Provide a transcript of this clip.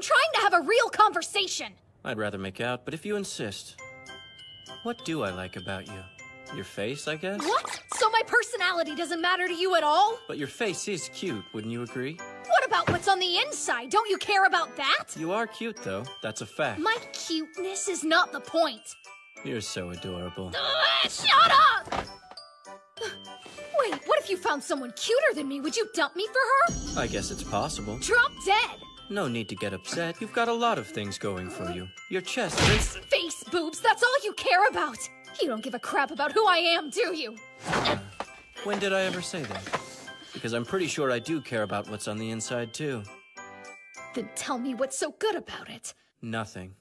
I'm trying to have a real conversation. I'd rather make out, but if you insist. What do I like about you? Your face, I guess? What? So my personality doesn't matter to you at all? But your face is cute, wouldn't you agree? What about what's on the inside? Don't you care about that? You are cute, though. That's a fact. My cuteness is not the point. You're so adorable. Shut up! Wait, what if you found someone cuter than me? Would you dump me for her? I guess it's possible. Drop dead! No need to get upset. You've got a lot of things going for you. Your chest is... Face boobs, that's all you care about! You don't give a crap about who I am, do you? When did I ever say that? Because I'm pretty sure I do care about what's on the inside, too. Then tell me what's so good about it. Nothing.